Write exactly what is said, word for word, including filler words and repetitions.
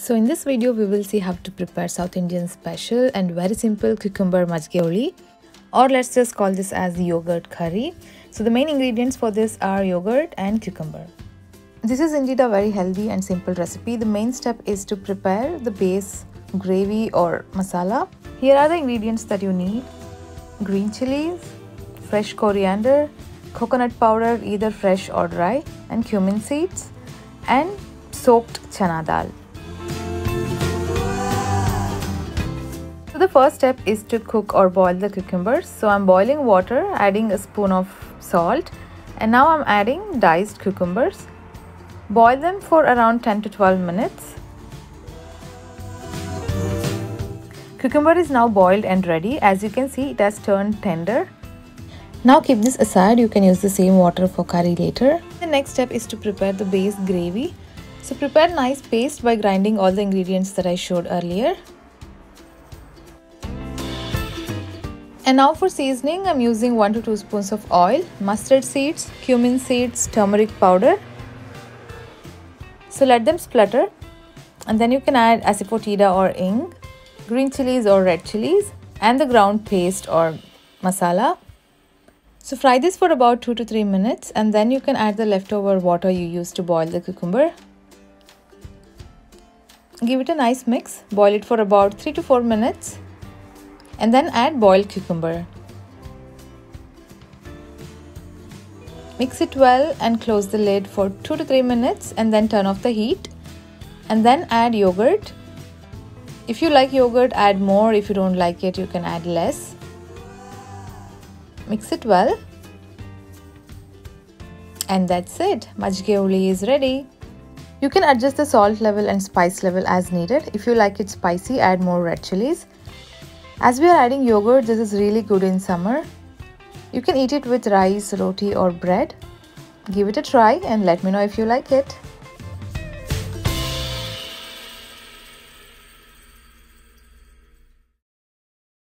So in this video we will see how to prepare South Indian special and very simple cucumber majjige huli, or let's just call this as yogurt curry. So the main ingredients for this are yogurt and cucumber. This is indeed a very healthy and simple recipe. The main step is to prepare the base gravy or masala. Here are the ingredients that you need: green chilies, fresh coriander, coconut powder either fresh or dry, and cumin seeds, and soaked chana dal. So the first step is to cook or boil the cucumbers. So I'm boiling water, adding a spoon of salt, and now I'm adding diced cucumbers. Boil them for around ten to twelve minutes. Cucumber is now boiled and ready. As you can see, it has turned tender. Now keep this aside. You can use the same water for curry later. The next step is to prepare the base gravy. So prepare nice paste by grinding all the ingredients that I showed earlier. And now for seasoning, I'm using one to two spoons of oil, mustard seeds, cumin seeds, turmeric powder. So let them splutter, and then you can add asafoetida or hing, green chilies or red chilies, and the ground paste or masala. So fry this for about two to three minutes, and then you can add the leftover water you used to boil the cucumber. Give it a nice mix, boil it for about three to four minutes, and then add boiled cucumber. Mix it well and close the lid for two to three minutes, and then turn off the heat, and then add yogurt. If you like yogurt, add more. If you don't like it, you can add less. Mix it well, and that's it. Majjige huli is ready. You can adjust the salt level and spice level as needed. If you like it spicy, add more red chilies. As we are adding yogurt, this is really good in summer. You can eat it with rice, roti or bread. Give it a try and let me know if you like it.